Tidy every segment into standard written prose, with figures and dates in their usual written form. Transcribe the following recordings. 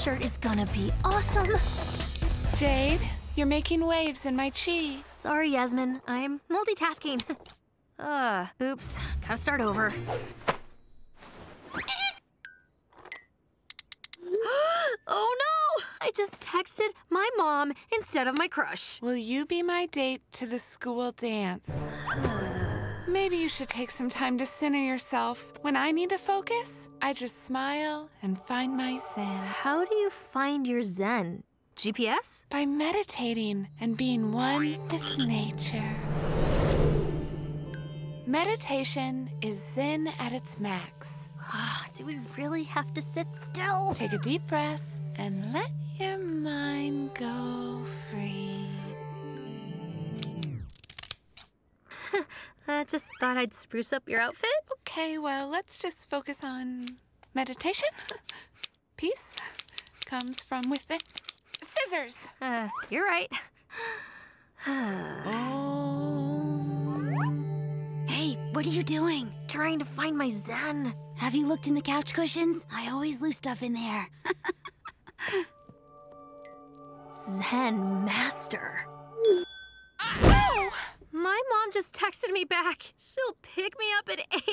shirt is gonna be awesome. Jade, you're making waves in my chi. Sorry, Yasmin. I'm multitasking. Oops. Gotta start over. Oh no! I just texted my mom instead of my crush. Will you be my date to the school dance? Maybe you should take some time to center yourself. When I need to focus, I just smile and find my zen. How do you find your zen? GPS? By meditating and being one with nature. Meditation is zen at its max. Do we really have to sit still? Take a deep breath and let your mind go free. I just thought I'd spruce up your outfit. Okay, well, let's just focus on meditation. Peace comes from within. Scissors! You're right. Hey, what are you doing? Trying to find my zen. Have you looked in the couch cushions? I always lose stuff in there. Zen master. My mom just texted me back. She'll pick me up at 8.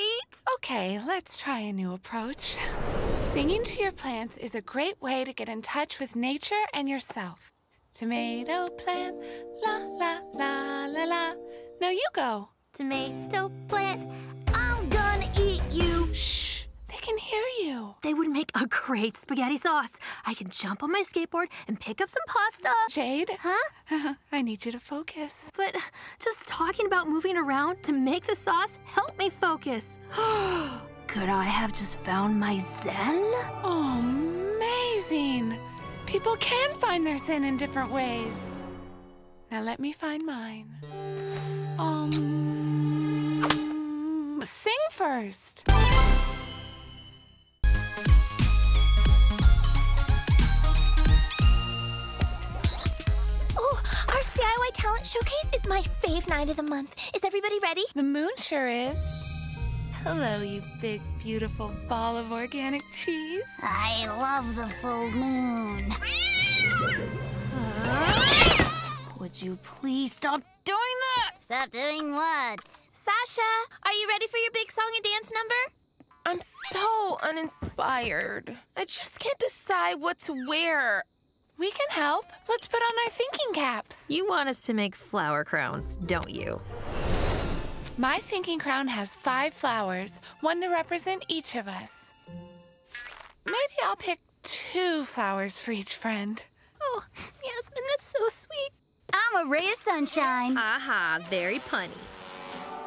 Okay, let's try a new approach. Singing to your plants is a great way to get in touch with nature and yourself. Tomato plant, la la la la la. Now you go. Tomato plant, I'm gonna eat you. Shh, they can hear you. They would make a great spaghetti sauce. I can jump on my skateboard and pick up some pasta. Jade? Huh? I need you to focus. But just talking about moving around to make the sauce helped me focus. Could I have just found my zen? Oh, amazing. People can find their zen in different ways. Now let me find mine. Sing first. Our CIY Talent Showcase is my fave night of the month. Is everybody ready? The moon sure is. Hello, you big, beautiful ball of organic cheese. I love the full moon. Would you please stop doing that? Stop doing what? Sasha, are you ready for your big song and dance number? I'm so uninspired. I just can't decide what to wear. We can help. Let's put on our thinking caps. You want us to make flower crowns, don't you? My thinking crown has 5 flowers, 1 to represent each of us. Maybe I'll pick 2 flowers for each friend. Oh, Yasmin, that's so sweet. I'm a ray of sunshine. Aha, very punny.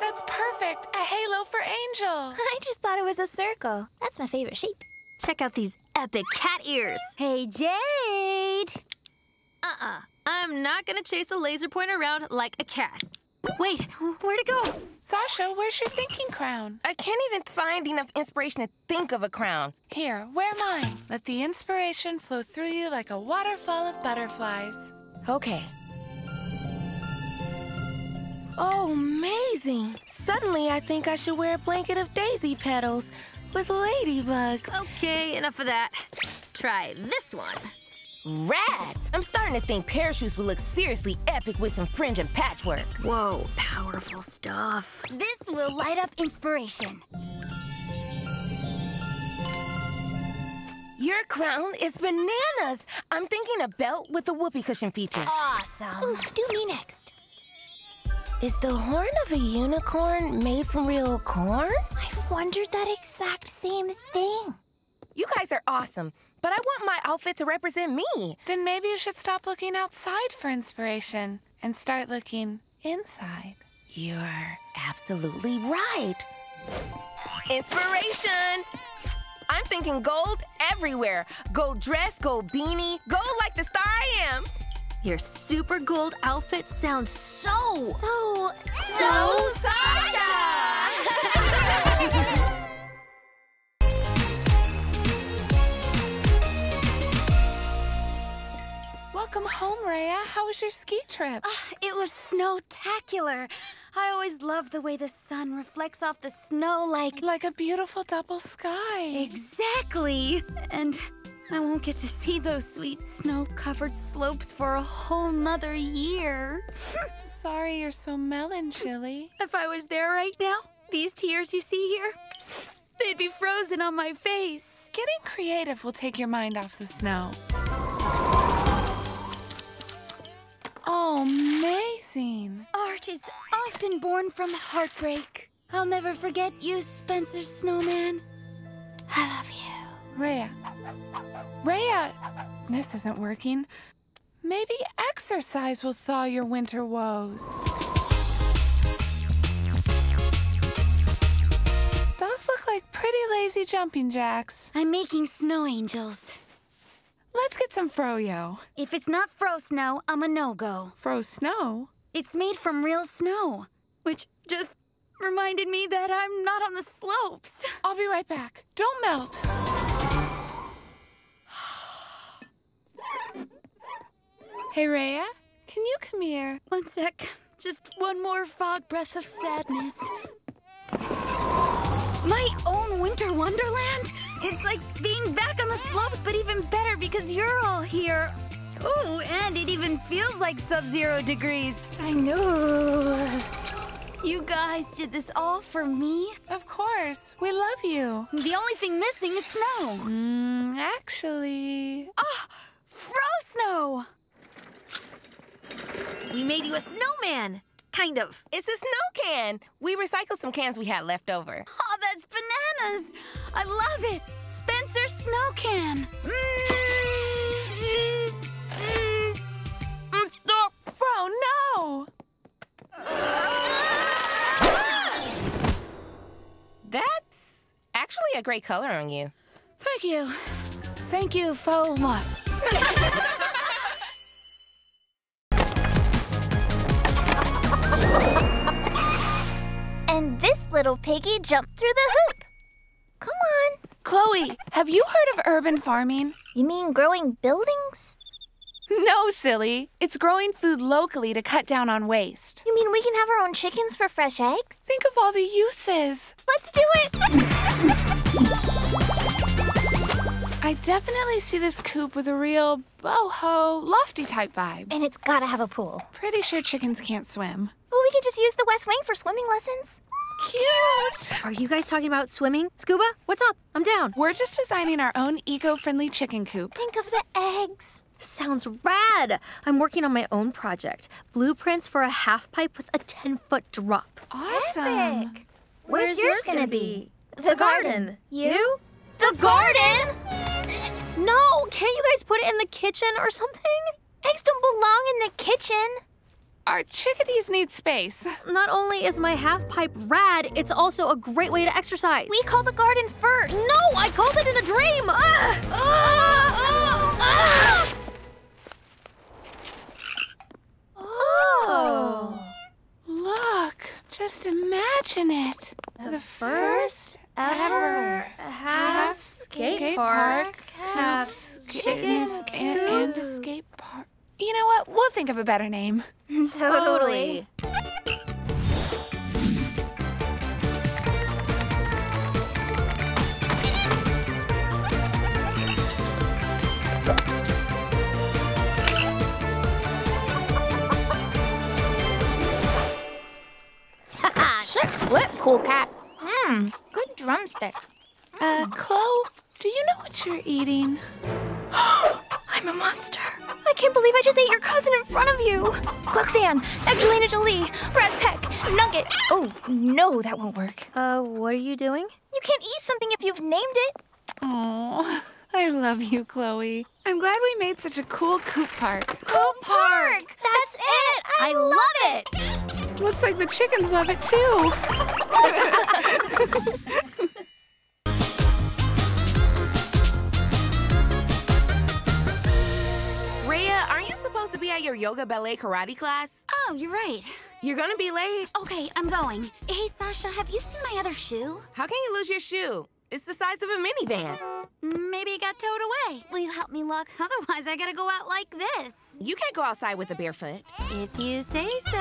That's perfect. A halo for Angel. I just thought it was a circle. That's my favorite shape. Check out these epic cat ears. Hey, Jade! I'm not gonna chase a laser pointer around like a cat. Wait, where'd it go? Sasha, where's your thinking crown? I can't even find enough inspiration to think of a crown. Here, wear mine. Let the inspiration flow through you like a waterfall of butterflies. Okay. Oh, amazing. Suddenly, I think I should wear a blanket of daisy petals. With ladybugs. Okay, enough of that. Try this one. Rad! I'm starting to think parachutes would look seriously epic with some fringe and patchwork. Whoa, powerful stuff. This will light up inspiration. Your crown is bananas. I'm thinking a belt with a whoopee cushion feature. Awesome. Ooh, do me next. Is the horn of a unicorn made from real corn? I've wondered that exact same thing. You guys are awesome, but I want my outfit to represent me. Then maybe you should stop looking outside for inspiration and start looking inside. You're absolutely right. Inspiration! I'm thinking gold everywhere. Gold dress, gold beanie, gold like the star I am. Your super gold outfit sounds so Sasha! Welcome home, Raya. How was your ski trip? It was snowtacular. I always love the way the sun reflects off the snow like... Like a beautiful double sky. Exactly. And I won't get to see those sweet snow-covered slopes for a whole nother year. Sorry you're so melancholy. If I was there right now, these tears you see here, they'd be frozen on my face. Getting creative will take your mind off the snow. Oh, amazing. Art is often born from heartbreak. I'll never forget you, Spencer Snowman. I love you. Rhea, this isn't working. Maybe exercise will thaw your winter woes. Those look like pretty lazy jumping jacks. I'm making snow angels. Let's get some froyo. If it's not fro snow, I'm a no-go. Fro snow? It's made from real snow, which just reminded me that I'm not on the slopes. I'll be right back. Don't melt. Hey, Rhea, can you come here? One sec. Just one more fog breath of sadness. My own winter wonderland? It's like being back on the slopes, but even better because you're all here. Ooh, and it even feels like sub-zero degrees. I know. You guys did this all for me? Of course. We love you. The only thing missing is snow. Actually... Oh, fro-snow! We made you a snowman. Kind of. It's a snow can. We recycled some cans we had left over. Oh, that's bananas. I love it. Spencer Snow Can. Fro, no! That's actually a great color on you. Thank you. Thank you so much. And this little piggy jumped through the hoop. Come on. Chloe, have you heard of urban farming? You mean growing buildings? No, silly. It's growing food locally to cut down on waste. You mean we can have our own chickens for fresh eggs? Think of all the uses. Let's do it! I definitely see this coop with a real boho, lofty type vibe. And it's gotta have a pool. Pretty sure chickens can't swim. Well, we could just use the West Wing for swimming lessons. Cute! Are you guys talking about swimming? Scuba, what's up? I'm down. We're just designing our own eco-friendly chicken coop. Think of the eggs. Sounds rad! I'm working on my own project. Blueprints for a half pipe with a 10-foot drop. Awesome! Epic. Where's yours gonna be? The garden. You? The garden? No, can't you guys put it in the kitchen or something? Eggs don't belong in the kitchen. Our chickadees need space. Not only is my half-pipe rad, it's also a great way to exercise. We call the garden first. No, I called it in a dream! Oh. Look, just imagine it. The first ever half skate park, half chickens in the skate park. You know what? We'll think of a better name. Totally. Shit flip, cool cat. Good drumstick. Chloe, do you know what you're eating? I'm a monster. I can't believe I just ate your cousin in front of you. Gluckzan, Angelina Jolie, Brad Peck, Nugget. Oh, no, that won't work. What are you doing? You can't eat something if you've named it. Aw, I love you, Chloe. I'm glad we made such a cool coop park. Coop park! That's it! I love it! Looks like the chickens love it, too. Supposed to be at your yoga ballet karate class? Oh, you're right. You're gonna be late. Okay, I'm going. Hey, Sasha, have you seen my other shoe? How can you lose your shoe? It's the size of a minivan. Maybe it got towed away. Will you help me look? Otherwise, I gotta go out like this. You can't go outside with a barefoot. If you say so.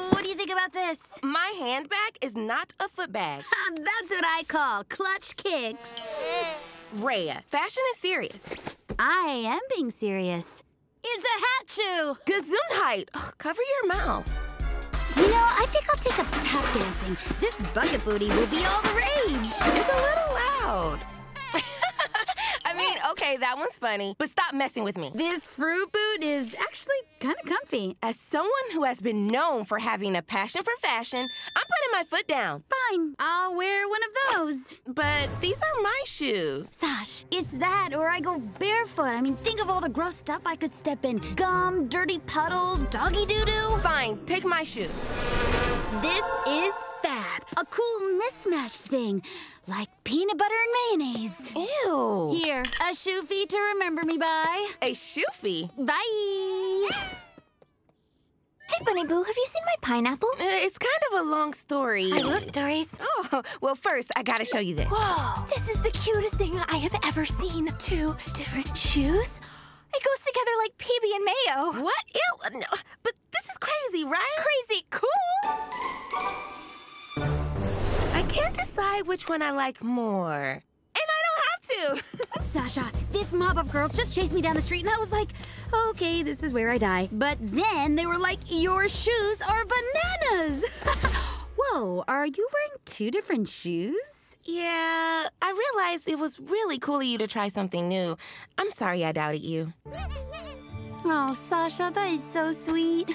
What do you think about this? My handbag is not a footbag. That's what I call clutch kicks. Rhea, fashion is serious. I am being serious. It's a hat shoe! Gesundheit! Ugh, cover your mouth. You know, I think I'll take up tap dancing. This bucket booty will be all the rage. It's a little loud. I mean, okay, that one's funny, but stop messing with me. This fruit boot is actually kind of comfy. As someone who has been known for having a passion for fashion, I'm putting my foot down. Fine, I'll wear one of those. But these are my shoes. Sash, it's that or I go barefoot. I mean, think of all the gross stuff I could step in. Gum, dirty puddles, doggy doo-doo. Fine, take my shoe. This is fab, a cool mismatch thing. Like peanut butter and mayonnaise. Ew. Here, a shoe fee to remember me by. A shoe fee? Bye. Hey, Bunny Boo, have you seen my pineapple? It's kind of a long story. I love stories. Oh, well, first, I gotta show you this. Whoa, this is the cutest thing I have ever seen. Two different shoes? It goes together like PB and mayo. What? Ew, no, but this is crazy, right? Crazy cool. I can't decide which one I like more. And I don't have to! Sasha, this mob of girls just chased me down the street and I was like, okay, this is where I die. But then they were like, your shoes are bananas! Whoa, are you wearing two different shoes? Yeah, I realized it was really cool of you to try something new. I'm sorry I doubted you. Oh, Sasha, that is so sweet.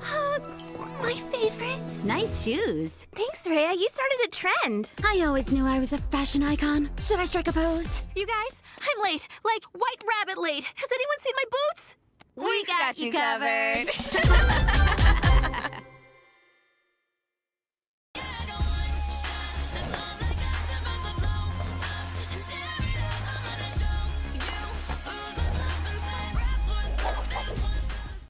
Hugs, my favorite. Nice shoes. Thanks, Rhea. You started a trend. I always knew I was a fashion icon. Should I strike a pose? You guys, I'm late. Like, white rabbit late. Has anyone seen my boots? We got you covered.